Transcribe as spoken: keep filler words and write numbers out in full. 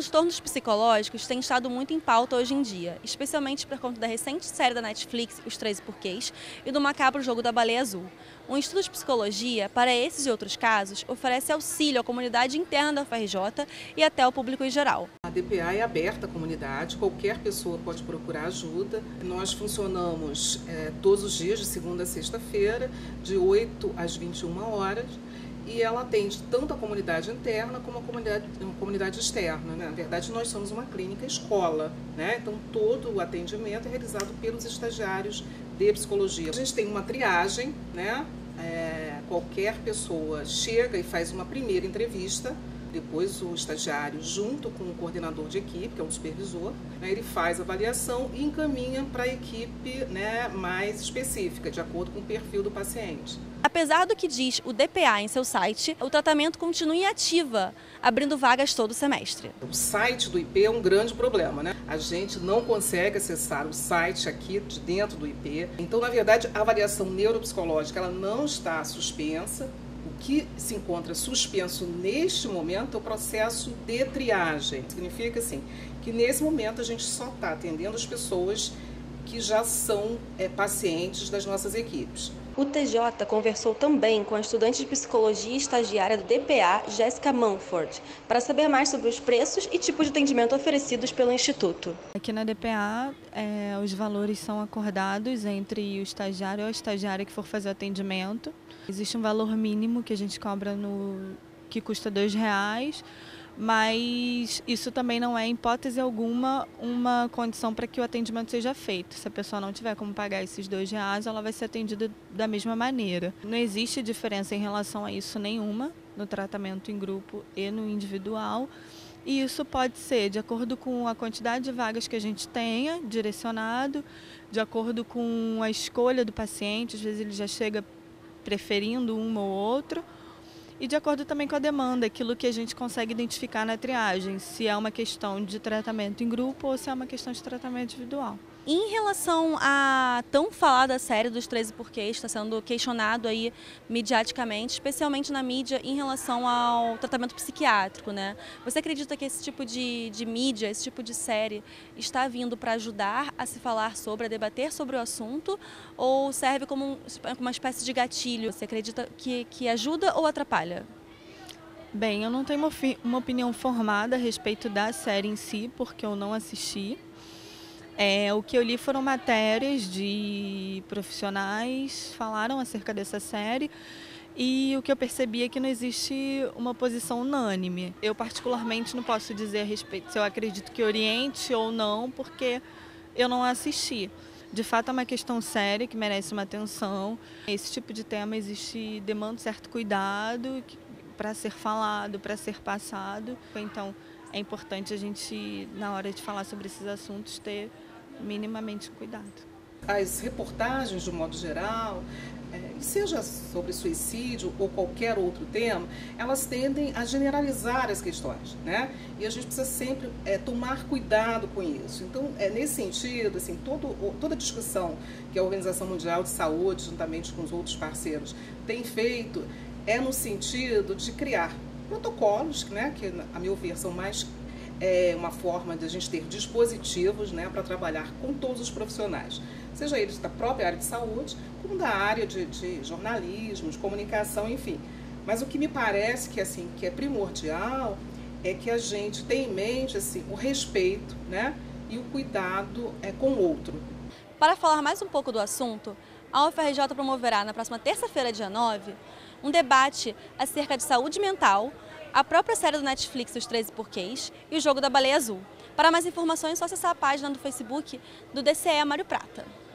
transtornos psicológicos têm estado muito em pauta hoje em dia, especialmente por conta da recente série da Netflix, Os treze Porquês, e do macabro jogo da baleia azul. O Instituto de Psicologia, para esses e outros casos, oferece auxílio à comunidade interna da U F R J e até ao público em geral. A D P A é aberta à comunidade, qualquer pessoa pode procurar ajuda. Nós funcionamos é, todos os dias, de segunda a sexta-feira, de oito às vinte e uma horas. E ela atende tanto a comunidade interna como a comunidade, a comunidade externa, né? Na verdade, nós somos uma clínica escola, né? Então todo o atendimento é realizado pelos estagiários de psicologia. A gente tem uma triagem, né? É, qualquer pessoa chega e faz uma primeira entrevista, depois o estagiário, junto com o coordenador de equipe, que é um supervisor, né? Ele faz a avaliação e encaminha para a equipe, né? Mais específica, de acordo com o perfil do paciente. Apesar do que diz o D P A em seu site, o tratamento continua em ativa, abrindo vagas todo semestre. O site do I P é um grande problema, né? A gente não consegue acessar o site aqui de dentro do I P. Então, na verdade, a avaliação neuropsicológica ela não está suspensa. O que se encontra suspenso neste momento é o processo de triagem. Significa assim, que nesse momento a gente só está atendendo as pessoas que já são é, pacientes das nossas equipes. O T J conversou também com a estudante de psicologia e estagiária do D P A, Jéssica Manfort, para saber mais sobre os preços e tipos de atendimento oferecidos pelo Instituto. Aqui na D P A, é, os valores são acordados entre o estagiário ou a estagiária que for fazer o atendimento. Existe um valor mínimo que a gente cobra, no, que custa dois reais. Mas isso também não é, em hipótese alguma, uma condição para que o atendimento seja feito. Se a pessoa não tiver como pagar esses dois reais, ela vai ser atendida da mesma maneira. Não existe diferença em relação a isso nenhuma, no tratamento em grupo e no individual. E isso pode ser de acordo com a quantidade de vagas que a gente tenha direcionado, de acordo com a escolha do paciente, às vezes ele já chega preferindo uma ou outra. E de acordo também com a demanda, aquilo que a gente consegue identificar na triagem, se é uma questão de tratamento em grupo ou se é uma questão de tratamento individual. Em relação à tão falada série dos treze Porquês, está sendo questionado aí mediaticamente, especialmente na mídia, em relação ao tratamento psiquiátrico, né? Você acredita que esse tipo de, de mídia, esse tipo de série, está vindo para ajudar a se falar sobre, a debater sobre o assunto, ou serve como uma espécie de gatilho? Você acredita que, que ajuda ou atrapalha? Bem, eu não tenho uma, uma opinião formada a respeito da série em si, porque eu não assisti. É, o que eu li foram matérias de profissionais, falaram acerca dessa série, e o que eu percebi é que não existe uma posição unânime. Eu particularmente não posso dizer a respeito se eu acredito que oriente ou não, porque eu não assisti. De fato é uma questão séria que merece uma atenção. Esse tipo de tema existe, demanda um certo cuidado para ser falado, para ser passado. Então é importante a gente, na hora de falar sobre esses assuntos, ter minimamente cuidado. As reportagens, de um modo geral, seja sobre suicídio ou qualquer outro tema, elas tendem a generalizar as questões, né? E a gente precisa sempre é, tomar cuidado com isso. Então, é, nesse sentido, assim, todo, toda discussão que a Organização Mundial de Saúde, juntamente com os outros parceiros, tem feito, é no sentido de criar protocolos, né, que a meu ver são mais é, uma forma de a gente ter dispositivos, né, para trabalhar com todos os profissionais, seja eles da própria área de saúde, como da área de, de jornalismo, de comunicação, enfim. Mas o que me parece que, assim, que é primordial é que a gente tenha em mente, assim, o respeito, né, e o cuidado é, com o outro. Para falar mais um pouco do assunto, a U F R J promoverá na próxima terça-feira, dia nove, um debate acerca de saúde mental, a própria série do Netflix, Os treze Porquês, e o jogo da baleia azul. Para mais informações, é só acessar a página do Facebook do D C E Mário Prata.